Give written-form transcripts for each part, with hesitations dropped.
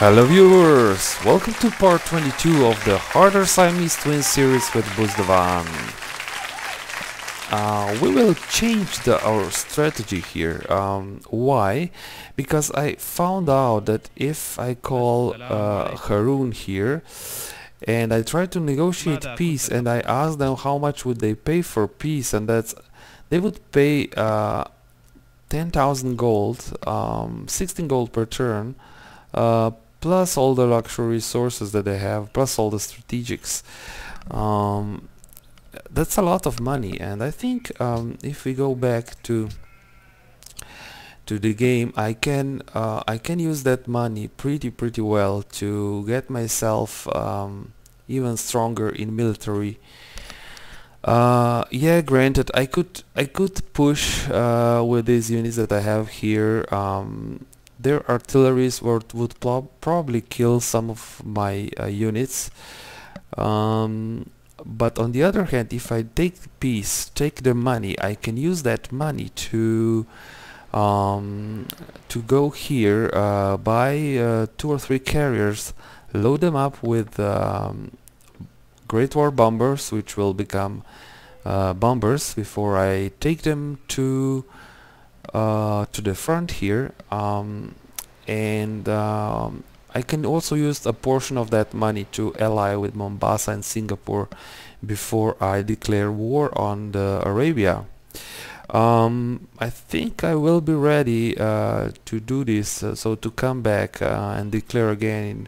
Hello viewers, welcome to part 22 of the Harder Siamese Twin series with buzzdowan. We will change our strategy here. Why? Because I found out that if I call Haroon here and I try to negotiate peace and I ask them how much would they pay for peace, and that's they would pay 10,000 gold, 16 gold per turn, plus all the luxury resources that they have, plus all the strategics. That's a lot of money, and I think if we go back to the game, I can use that money pretty well to get myself even stronger in military. Yeah, granted, I could push with these units that I have here. Their artilleries would probably kill some of my units, but on the other hand, if I take peace, take the money, I can use that money to go here, buy 2 or 3 carriers, load them up with Great War bombers, which will become bombers before I take them to the front here, and I can also use a portion of that money to ally with Mombasa and Singapore before I declare war on Arabia. I think I will be ready to do this, so to come back and declare again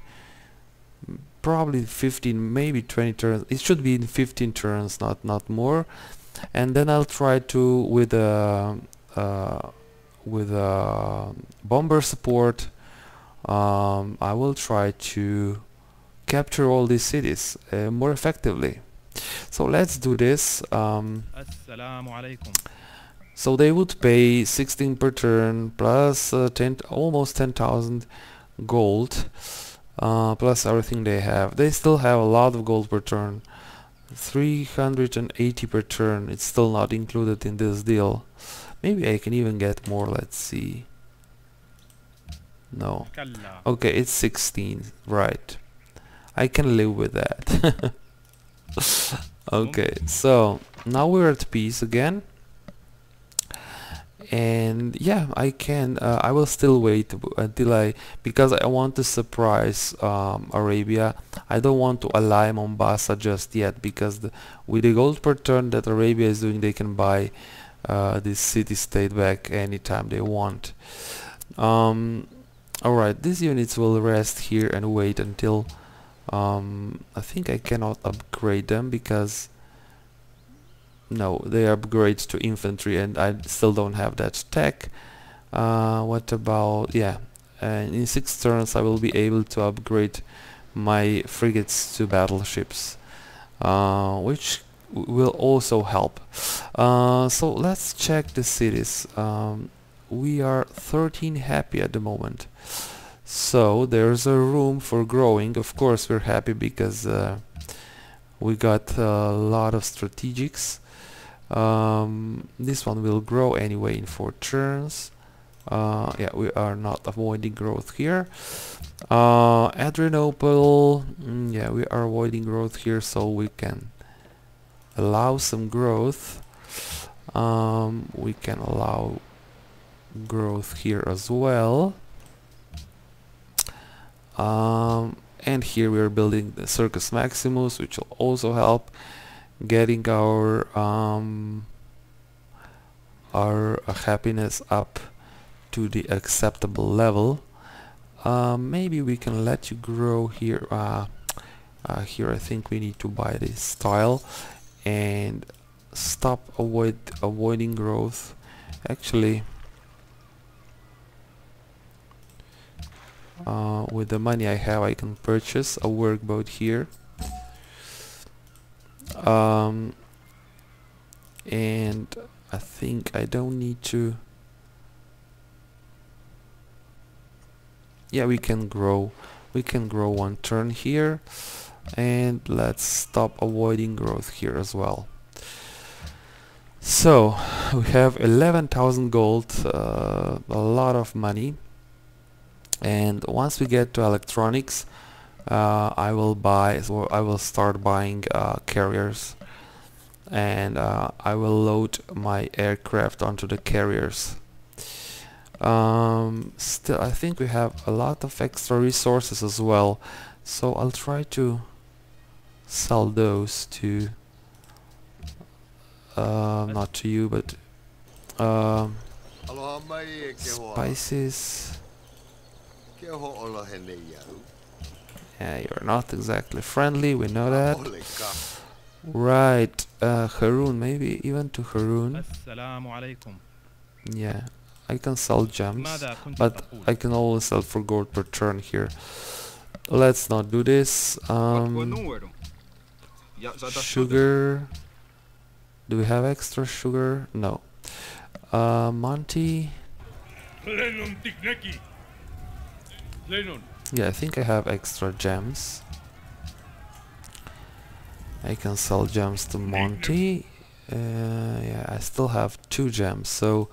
in probably 15, maybe 20 turns. It should be in 15 turns, not more, and then I'll try to with bomber support, I will try to capture all these cities more effectively. So let's do this. So they would pay 16 per turn plus almost 10,000 gold, plus everything they have. They still have a lot of gold per turn, 380 per turn. It's still not included in this deal. Maybe I can even get more, let's see. No. Okay, it's 16, right. I can live with that. Okay, so now we're at peace again. And yeah, I will still wait until because I want to surprise Arabia. I don't want to ally Mombasa just yet, because with the gold per turn that Arabia is doing, they can buy this city-state back anytime they want. Alright, these units will rest here and wait until I think I cannot upgrade them, because no, they upgrade to infantry and I still don't have that tech. What about, yeah, in 6 turns I will be able to upgrade my frigates to battleships, which will also help. So let's check the cities. We are 13 happy at the moment, so there's a room for growing. Of course we're happy because we got a lot of strategics. This one will grow anyway in 4 turns. Yeah, we are not avoiding growth here. Adrianople, yeah, we are avoiding growth here, so we can allow some growth. We can allow growth here as well, and here we are building the Circus Maximus, which will also help getting our happiness up to the acceptable level. Maybe we can let you grow here. Here I think we need to buy this tile and stop avoiding growth. Actually, with the money I have, I can purchase a workboat here, and I think I don't need to. Yeah, we can grow 1 turn here, and let's stop avoiding growth here as well. So we have 11,000 gold, a lot of money. And once we get to electronics, I will start buying carriers, and I will load my aircraft onto the carriers. Still, I think we have a lot of extra resources as well, so I'll try to sell those to not to you, but spices. Yeah, you're not exactly friendly, we know that. Right, Haroon, maybe even to Haroon. Yeah, I can sell gems, but I can only sell for gold per turn here. Let's not do this. Sugar. Do we have extra sugar? No. Monty. Yeah, I think I have extra gems. I can sell gems to Monty. Yeah, I still have 2 gems, so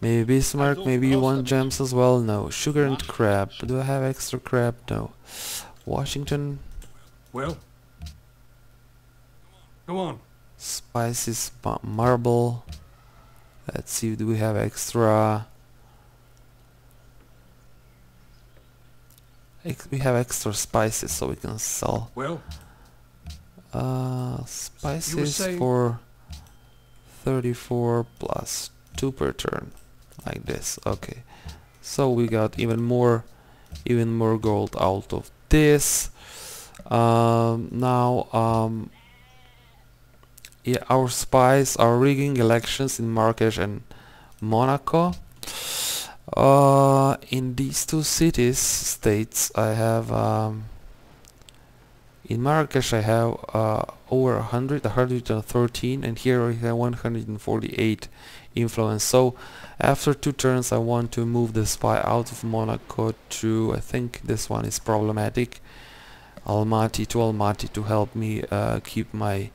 maybe Bismarck, maybe you want gems as well? No. Sugar and crab. Do I have extra crab? No. Washington. Well. Go on. Spices, marble. Let's see, do we have extra? We have extra spices, so we can sell. Well, spices for 34 plus 2 per turn, like this. Okay, so we got even more gold out of this. Yeah, our spies are rigging elections in Marrakesh and Monaco. In these 2 states, I have in Marrakesh I have over 113, and here I have 148 influence. So after 2 turns, I want to move the spy out of Monaco to, I think this one is problematic, Almaty to help me keep my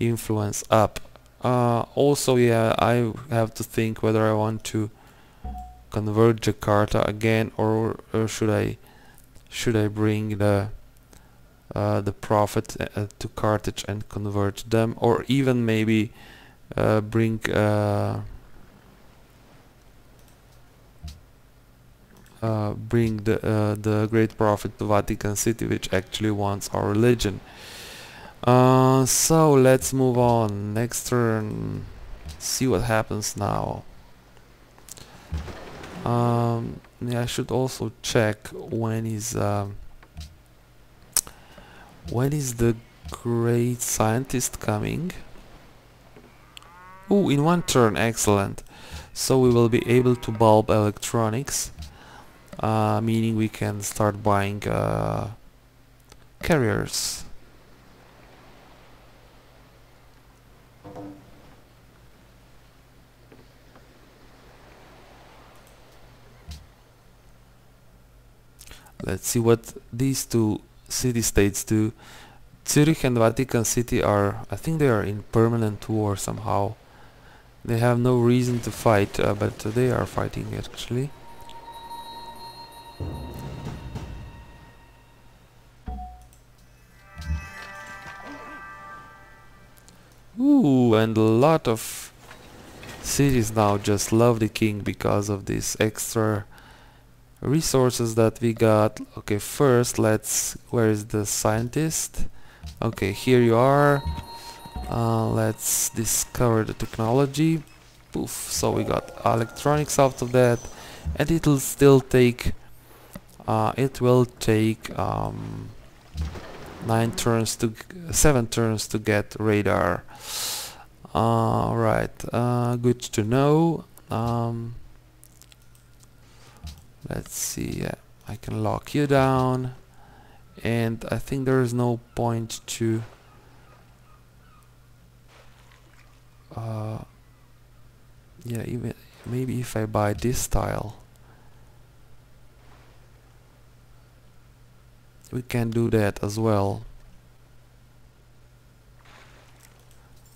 influence up. Also, yeah, I have to think whether I want to convert Jakarta again, or should I bring the prophet to Carthage and convert them, or even maybe bring the great prophet to Vatican City, which actually wants our religion. So let's move on. Next turn, see what happens now. Yeah, I should also check when is the great scientist coming. Oh, in 1 turn, excellent. So we will be able to bulb electronics, meaning we can start buying carriers. Let's see what these 2 city-states do. Zurich and Vatican City are, I think they are in permanent war somehow. They have no reason to fight, but they are fighting actually. Ooh, and a lot of cities now just love the king because of this extra resources that we got. Okay, first let's, where is the scientist? Okay, here you are. Let's discover the technology. Poof, so we got electronics out of that, and it'll still take it will take 7 turns to get radar. Alright, good to know. Let's see, yeah, I can lock you down, and I think there is no point to yeah, even maybe if I buy this tile we can do that as well,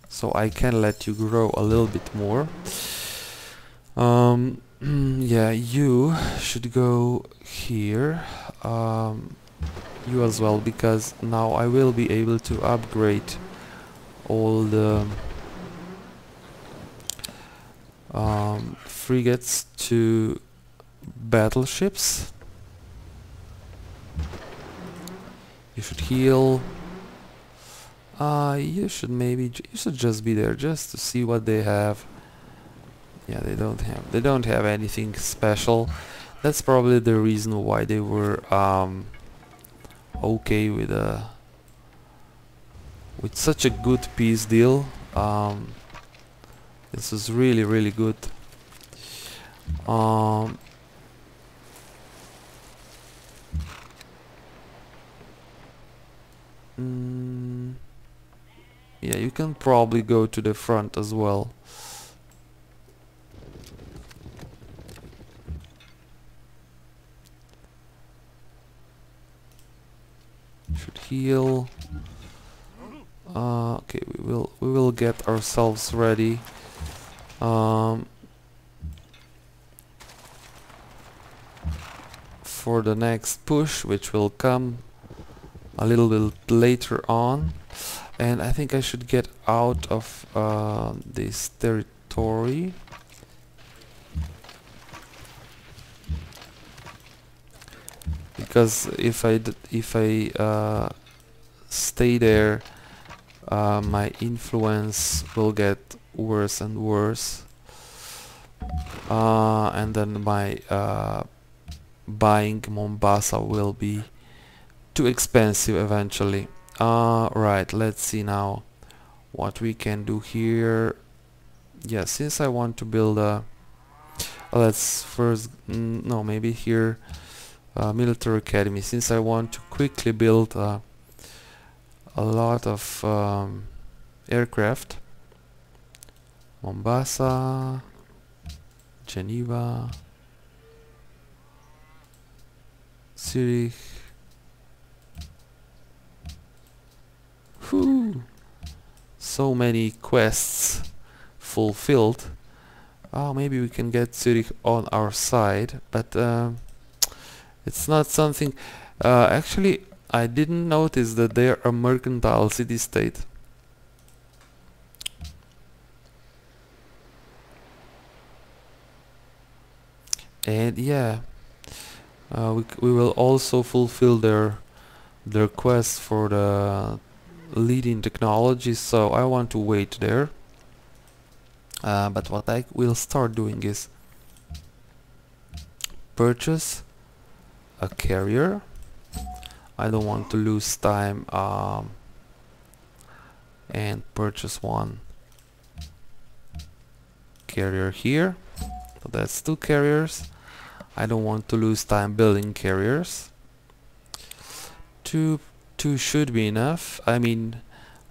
so I can let you grow a little bit more. Yeah, you should go here. You as well, because now I will be able to upgrade all the frigates to battleships. You should heal. You should maybe just be there just to see what they have. Yeah, they don't have anything special. That's probably the reason why they were okay with such a good peace deal. This is really good. Yeah, you can probably go to the front as well. Should heal. Okay, we will get ourselves ready. For the next push, which will come a little bit later on. And I think I should get out of this territory. Because if I stay there, my influence will get worse and worse. And then my buying Mombasa will be too expensive eventually. Right, let's see now what we can do here. Yeah, since I want to build a... let's first... no, maybe here... military academy, since I want to quickly build a lot of aircraft. Mombasa, Geneva, Zurich. Whew. So many quests fulfilled. Oh, maybe we can get Zurich on our side, but it's not something... actually, I didn't notice that they're a mercantile city-state. And yeah, we will also fulfill their quest for the leading technology, so I want to wait there. But what I will start doing is purchase a carrier. I don't want to lose time and purchase one carrier here. So that's two carriers. I don't want to lose time building carriers. Two should be enough. I mean,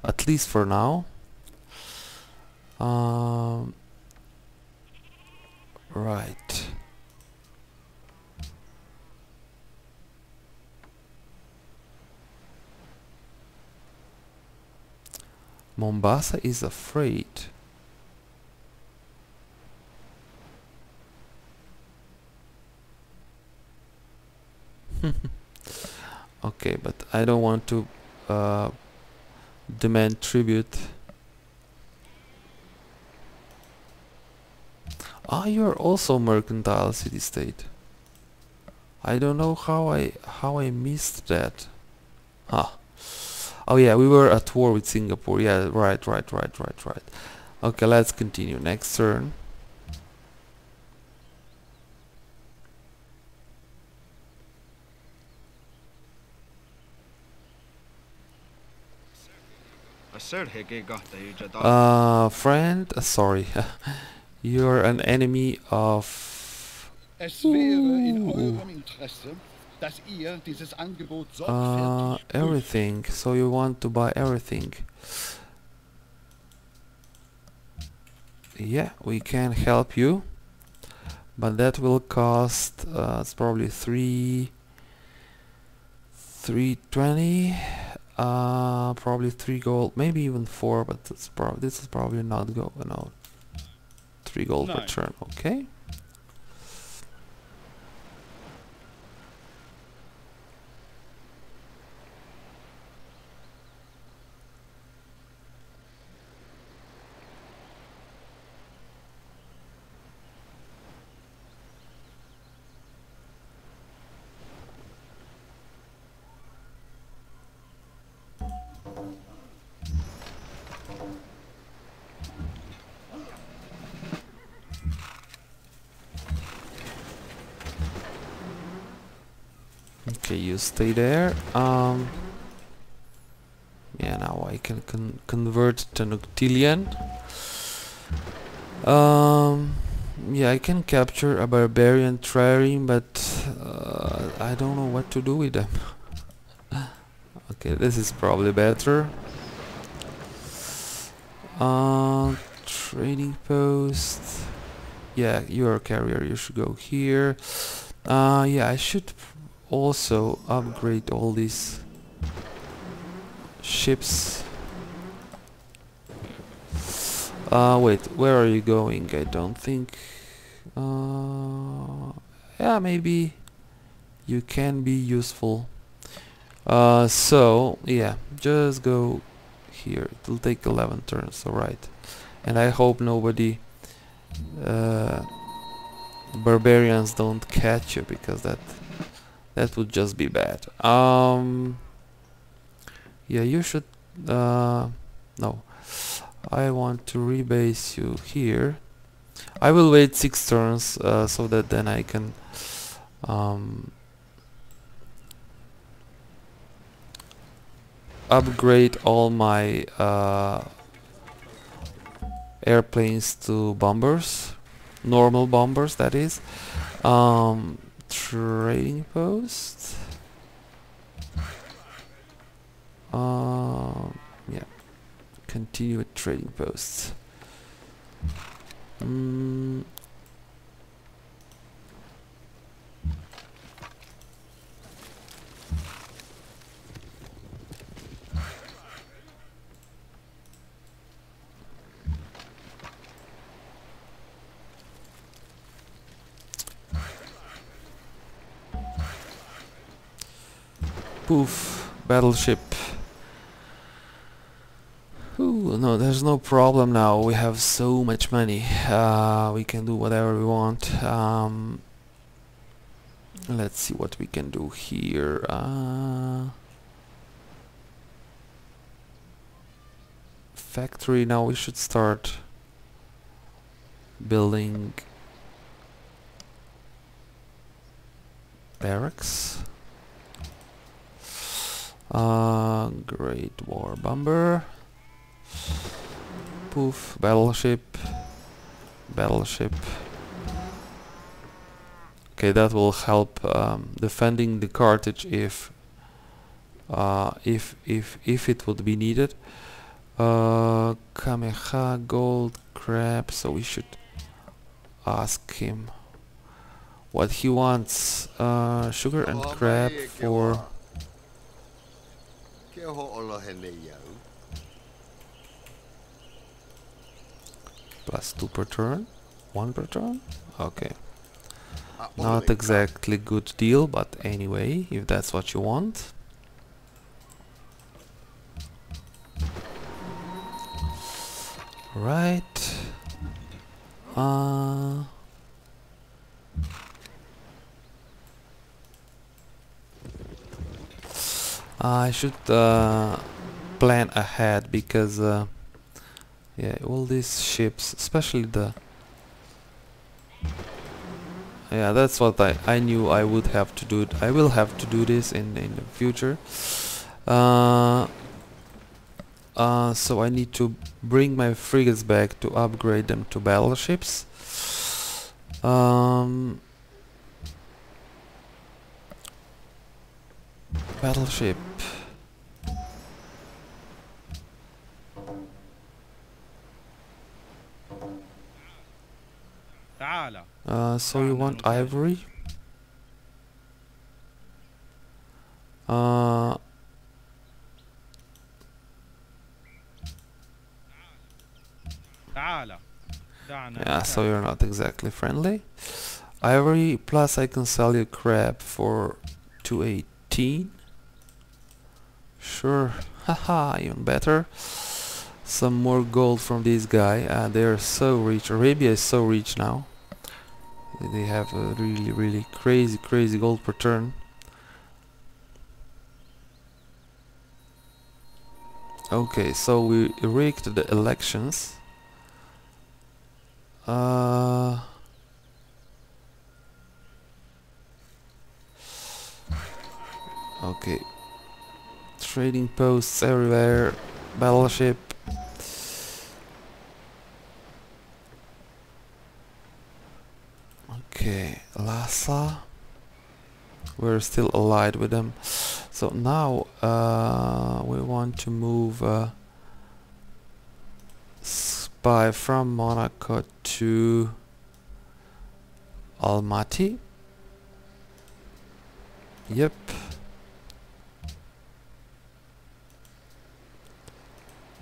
at least for now. Right. Mombasa is afraid. Okay, but I don't want to demand tribute. Ah, you're also mercantile city-state. I don't know how I missed that. Ah. Oh yeah, we were at war with Singapore. Yeah, right. Okay, let's continue. Next turn. Friend, sorry, you're an enemy of... everything. So you want to buy everything. Yeah, we can help you, but that will cost it's probably 320, probably 3 gold, maybe even 4, but this is probably not gold. No, 3 gold per turn. Okay. Okay, you stay there. Yeah, now I can convert to Noctilian. Yeah, I can capture a barbarian trireme, but I don't know what to do with them. Okay, this is probably better. Trading post. Yeah, you're a carrier, you should go here. Yeah, I should also upgrade all these ships. Wait, where are you going? I don't think... yeah, maybe you can be useful. So, yeah, just go here. It'll take 11 turns, alright. And I hope nobody... barbarians don't catch you, because that would just be bad. Yeah, you should... no. I want to rebase you here. I will wait 6 turns so that then I can upgrade all my airplanes to bombers, normal bombers that is. Trading post. Yeah. Continue with trading posts. Poof, battleship. Ooh, no, there's no problem now. We have so much money. We can do whatever we want. Let's see what we can do here. Factory. Now we should start building barracks. Great war bomber. Poof, battleship, battleship. Okay, that will help defending the Carthage if it would be needed. Kamehameha, gold, crab. So we should ask him what he wants. Sugar and crab for. +2 per turn, 1 per turn. Okay, not exactly good deal, but anyway, if that's what you want. Right. I should plan ahead, because yeah, all these ships, especially the... Yeah, that's what I knew I would have to do. I will have to do this in the future. So I need to bring my frigates back to upgrade them to battleships. Battleship. So you want ivory? Yeah, so you're not exactly friendly. Ivory, plus I can sell you crab for 218. Sure, haha, even better. Some more gold from this guy. They are so rich. Arabia is so rich now. They have a really crazy gold per turn. Okay, so we rigged the elections. Okay. Trading posts everywhere. Battleship. Okay, Lhasa. We're still allied with them. So now we want to move spy from Monaco to Almaty. Yep.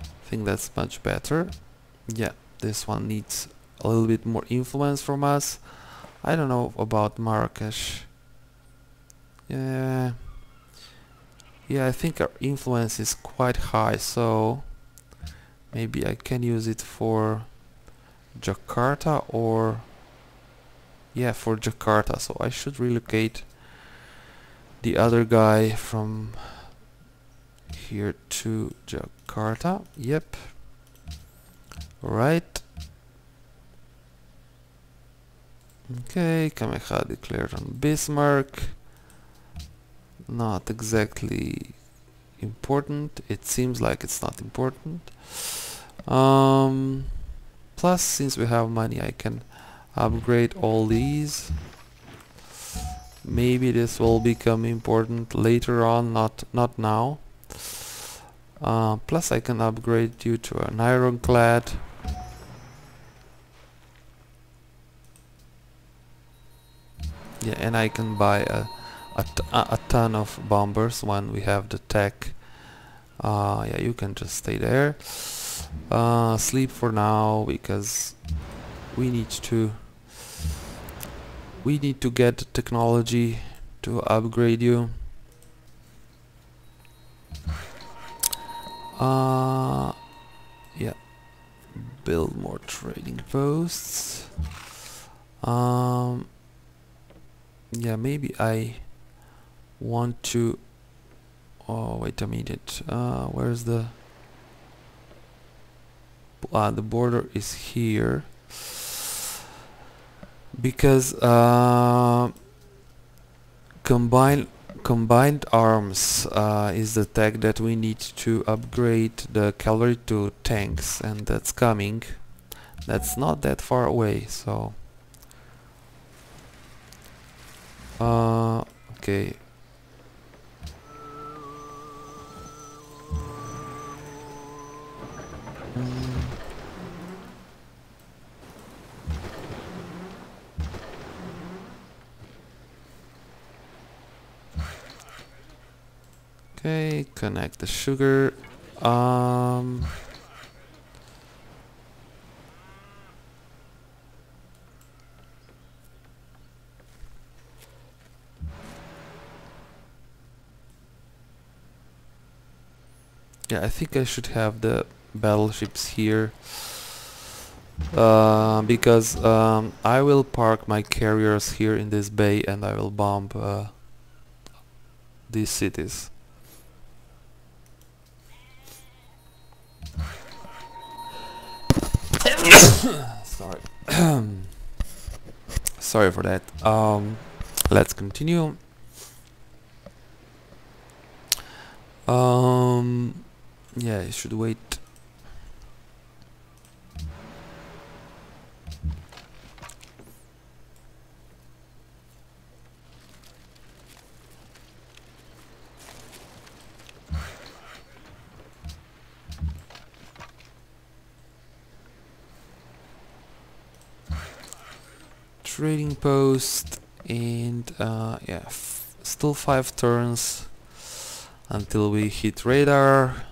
I think that's much better. Yeah, this one needs a little bit more influence from us. I don't know about Marrakesh. Yeah, I think our influence is quite high, so maybe I can use it for Jakarta or... yeah, for Jakarta, so I should relocate the other guy from here to Jakarta. Yep. Right. Okay, Kamehameha declared on Bismarck. Not exactly important. It seems like it's not important. Plus, since we have money, I can upgrade all these. Maybe this will become important later on, not now. Plus I can upgrade you to an ironclad. Yeah, and I can buy a ton of bombers when we have the tech. Yeah, you can just stay there. Sleep for now, because we need to get the technology to upgrade you. Yeah, build more trading posts. Yeah, maybe I want to... oh, wait a minute. Where's the... the border is here. Because combined arms is the tech that we need to upgrade the cavalry to tanks, and that's coming. That's not that far away, so okay. Okay, connect the sugar. Yeah, I think I should have the battleships here, because I will park my carriers here in this bay and I will bomb these cities. Sorry. Sorry for that. Let's continue. Yeah, I should wait. Trading post, and yeah, still 5 turns until we hit radar.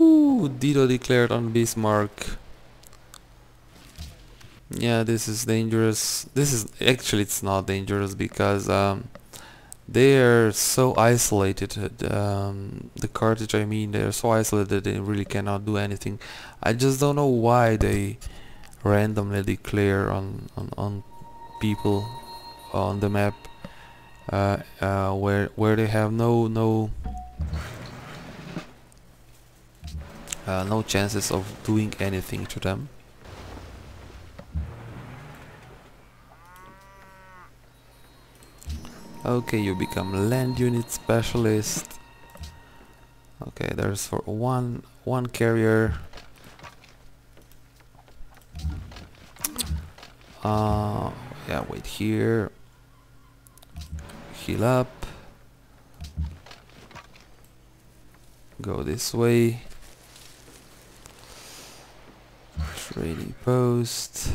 Ooh, Dido declared on Bismarck. Yeah, this is dangerous. This is actually, it's not dangerous, because they are so isolated. The Carthage, I mean, they are so isolated they really cannot do anything. I just don't know why they randomly declare on people on the map where they have no chances of doing anything to them. Okay, you become land unit specialist. Okay, there's for one carrier. Yeah, wait here. Heal up. Go this way. Trading post.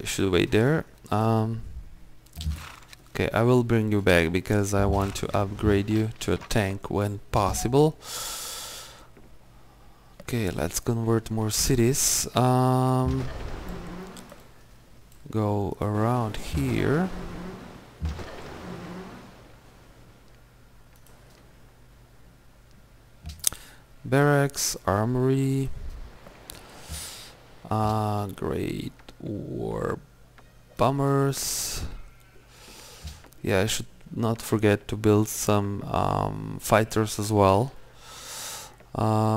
You should wait there. Okay, I will bring you back because I want to upgrade you to a tank when possible. Okay, let's convert more cities. Go around here. Barracks, armory. Great War bombers. Yeah, I should not forget to build some fighters as well.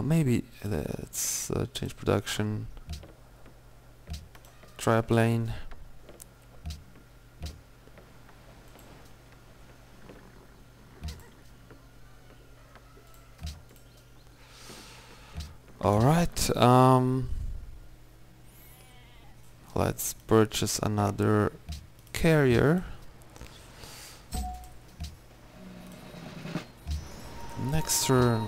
Maybe let's change production. Triplane. All right. Let's purchase another carrier. Next turn.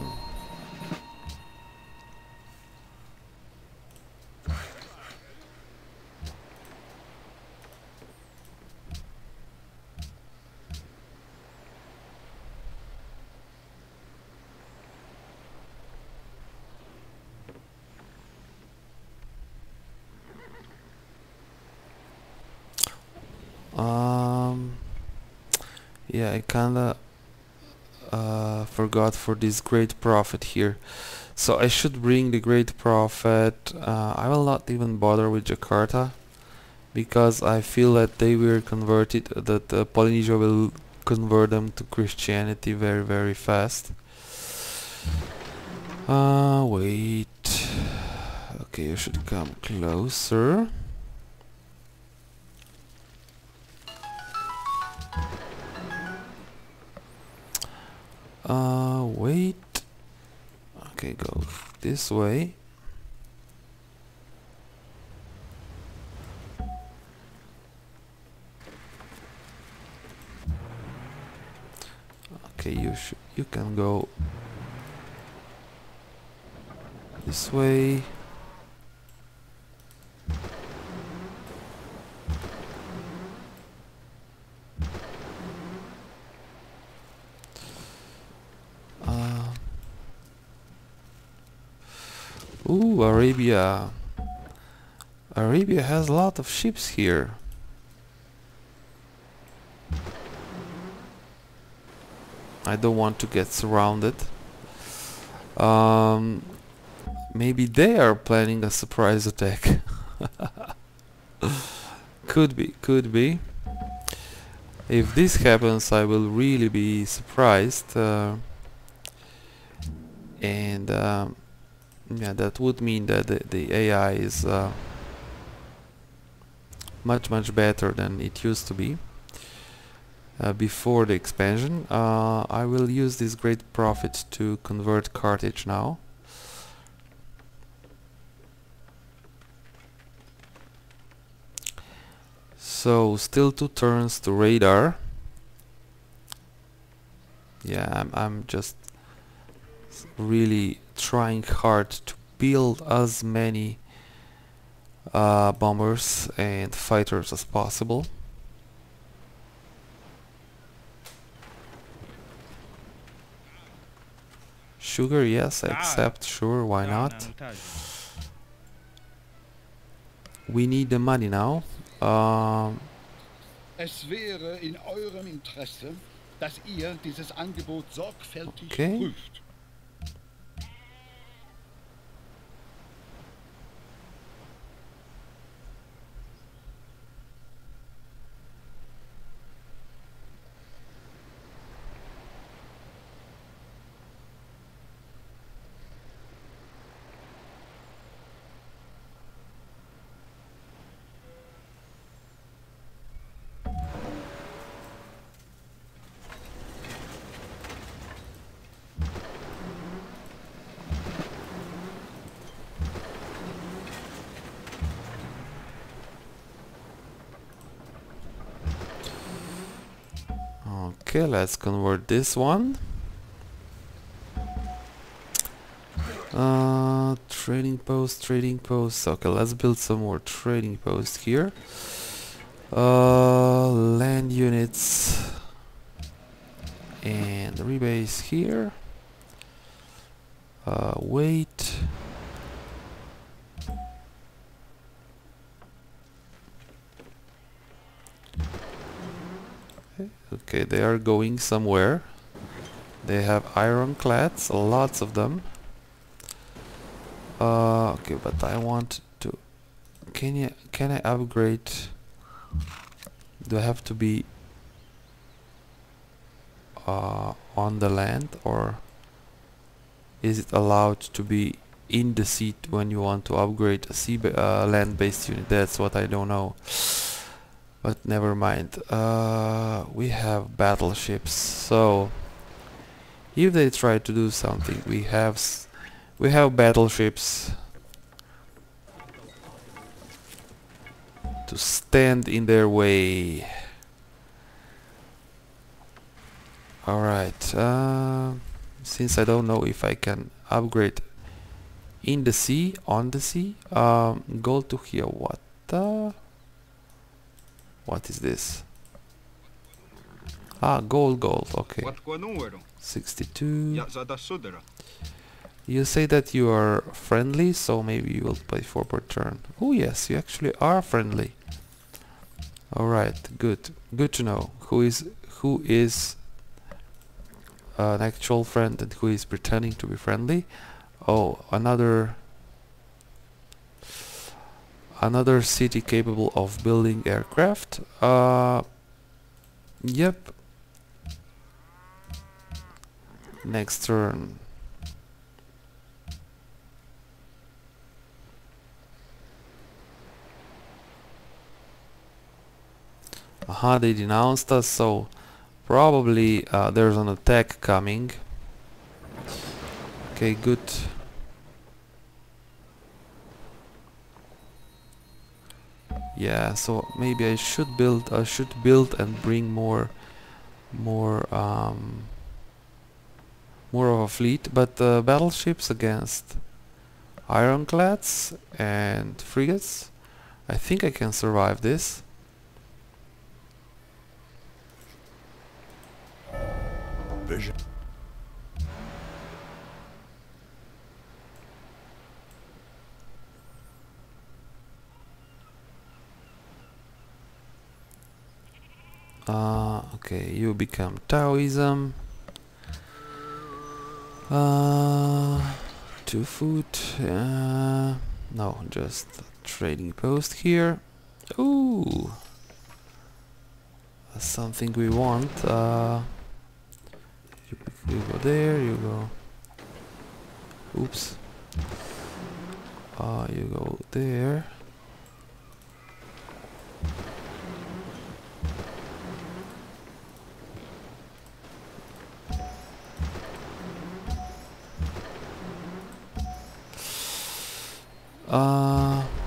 Yeah, I kinda forgot for this great prophet here, so I should bring the great prophet. I will not even bother with Jakarta because I feel that they were converted, that Polynesia will convert them to Christianity very, very fast. Wait. Okay, you should come closer. Wait. Okay, go this way. Okay, you can go this way. Ooh, Arabia. Arabia has a lot of ships here. I don't want to get surrounded. Maybe they are planning a surprise attack. Could be. If this happens, I will really be surprised. Yeah, that would mean that the AI is much better than it used to be before the expansion. I will use this great prophet to convert Carthage now. So still 2 turns to radar. Yeah, I'm just really trying hard to build as many bombers and fighters as possible. Sugar, yes, I accept, sure, why not? We need the money now. Es wäre in eurem Interesse, dass ihr dieses Angebot sorgfältig prüft. Okay, let's convert this one. Trading post, trading post. Okay, let's build some more trading posts here. Land units and rebase here. Wait. Okay, they are going somewhere. They have ironclads, lots of them. Okay, but I want to... Can I upgrade? Do I have to be on the land, or is it allowed to be in the seat when you want to upgrade a land-based unit? That's what I don't know. But never mind. We have battleships, so if they try to do something, we have battleships to stand in their way. All right. Since I don't know if I can upgrade in the sea, on the sea, go to here. What is this? Ah, gold, okay. 62. You say that you are friendly, so maybe you will pay 4 per turn. Oh yes, you actually are friendly. Alright, good. Good to know who is an actual friend and who is pretending to be friendly. Oh, another city capable of building aircraft. Yep. Next turn. Aha, they denounced us, so probably there's an attack coming. Okay, good. Yeah, so maybe I should build and bring more of a fleet, but battleships against ironclads and frigates. I think I can survive this. Vision. Okay, you become Taoism. 2 food. No, just a trading post here. Ooh, that's something we want. You go there. You go. Oops. You go there.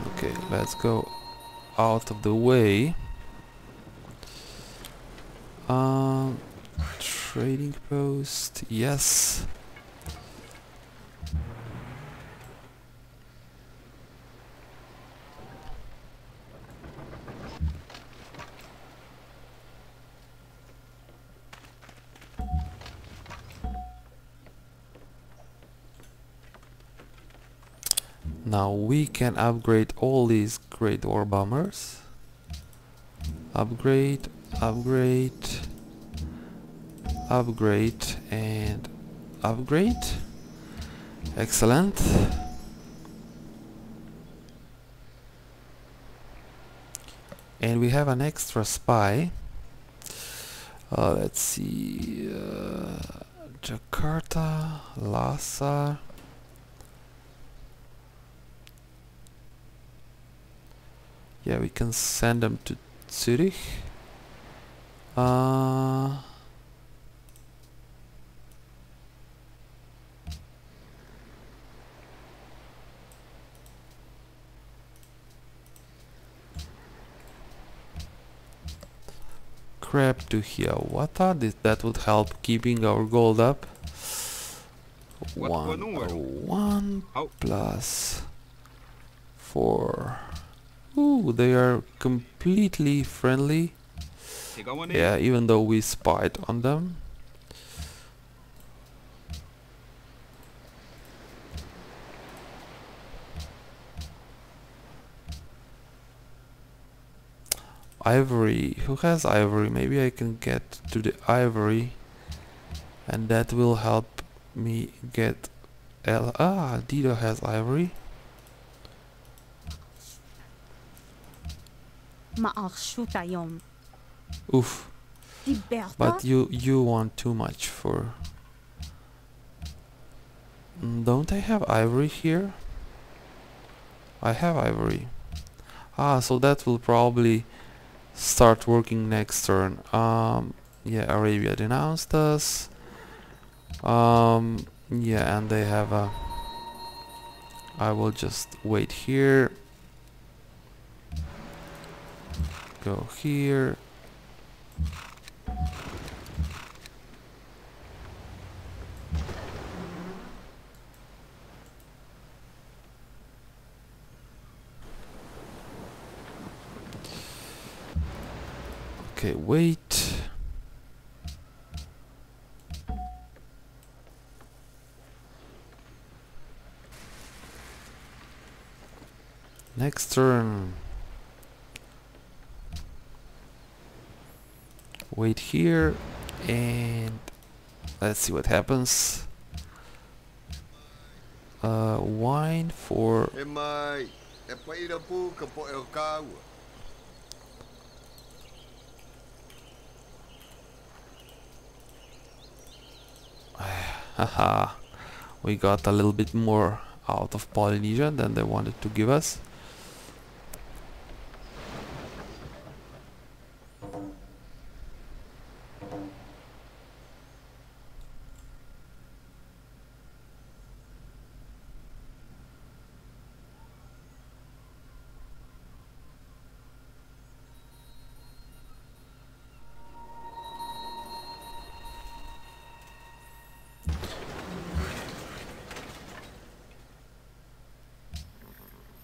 Okay, let's go out of the way. Trading post, yes. Now we can upgrade all these great war bombers. Upgrade and upgrade. Excellent. And we have an extra spy. Let's see. Jakarta, Lhasa. Yeah, we can send them to Zurich. crap to here. What are these? That would help keeping our gold up. 101 plus 4. Ooh, they are completely friendly. Yeah, even though we spied on them. Ivory. Who has ivory? Maybe I can get to the ivory, and that will help me get L. Ah, Dido has ivory. Oof. But you want too much for. Don't I have ivory here? I have ivory. Ah, so that will probably start working next turn. Yeah, Arabia denounced us. Yeah, and they have a... I will just wait here. Go here. Okay, wait. Next turn. Wait here and let's see what happens. Wine for... Haha, we got a little bit more out of Polynesia than they wanted to give us.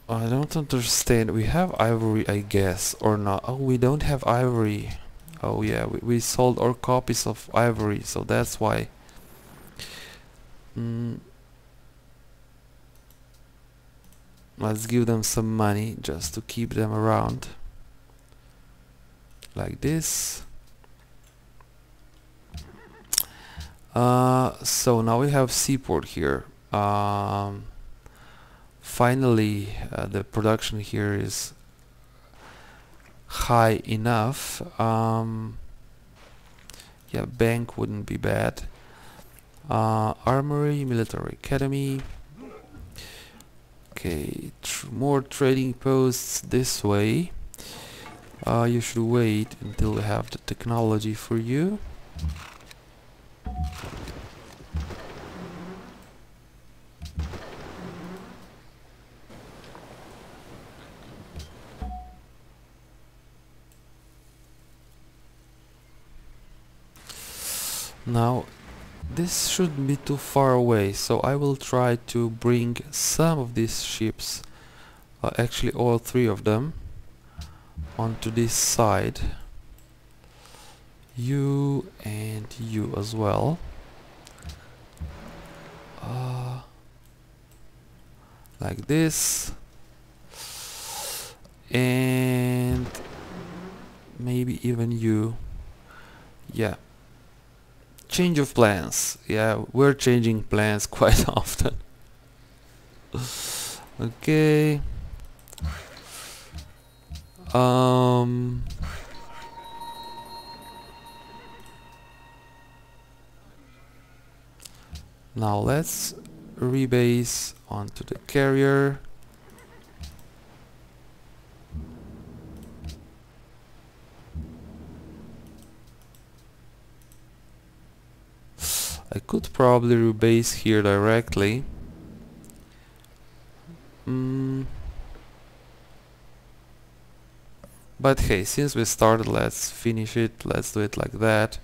I don't understand. We have ivory, I guess, or not. Oh, we don't have ivory. Oh yeah, we sold our copies of ivory, so that's why. Let's give them some money just to keep them around. Like this. So now we have seaport here. Finally, the production here is high enough. Yeah, bank wouldn't be bad. Armory, military academy. Okay, more trading posts this way. You should wait until we have the technology for you. Now, this shouldn't be too far away, so I will try to bring some of these ships, actually all three of them, onto this side. You and you as well. Like this. And maybe even you. Yeah. Change of plans. Yeah, we're changing plans quite often. Okay. Now let's rebase onto the carrier. I could probably rebase here directly. But hey, since we started, let's finish it. Let's do it like that.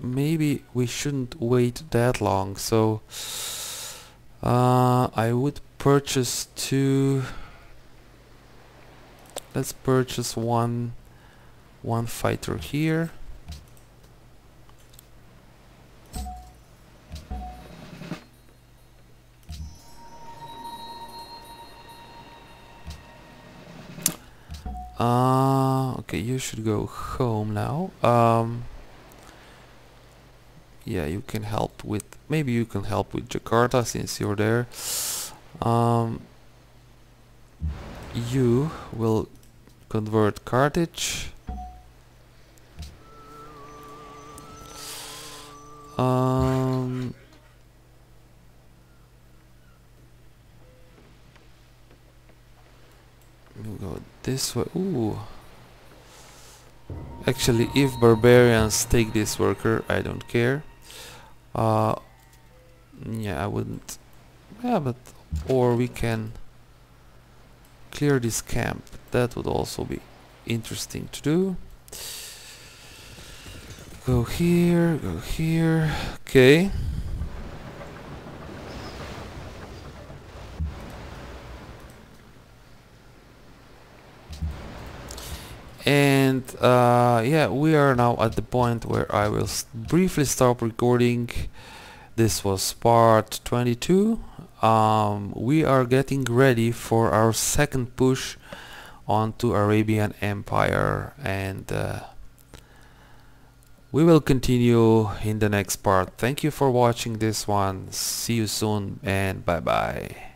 Maybe we shouldn't wait that long, so I would purchase two. Let's purchase one fighter here. Okay, you should go home now. Yeah, you can help with, maybe you can help with Jakarta since you're there. You will convert Carthage. We'll go this way. Ooh. Actually, if barbarians take this worker, I don't care. Yeah, I wouldn't. Yeah, but or we can clear this camp. That would also be interesting to do. Go here, go here. Okay. And yeah, we are now at the point where I will briefly stop recording. This was part 22. We are getting ready for our second push onto Arabian Empire, and we will continue in the next part. Thank you for watching this one. See you soon, and bye bye.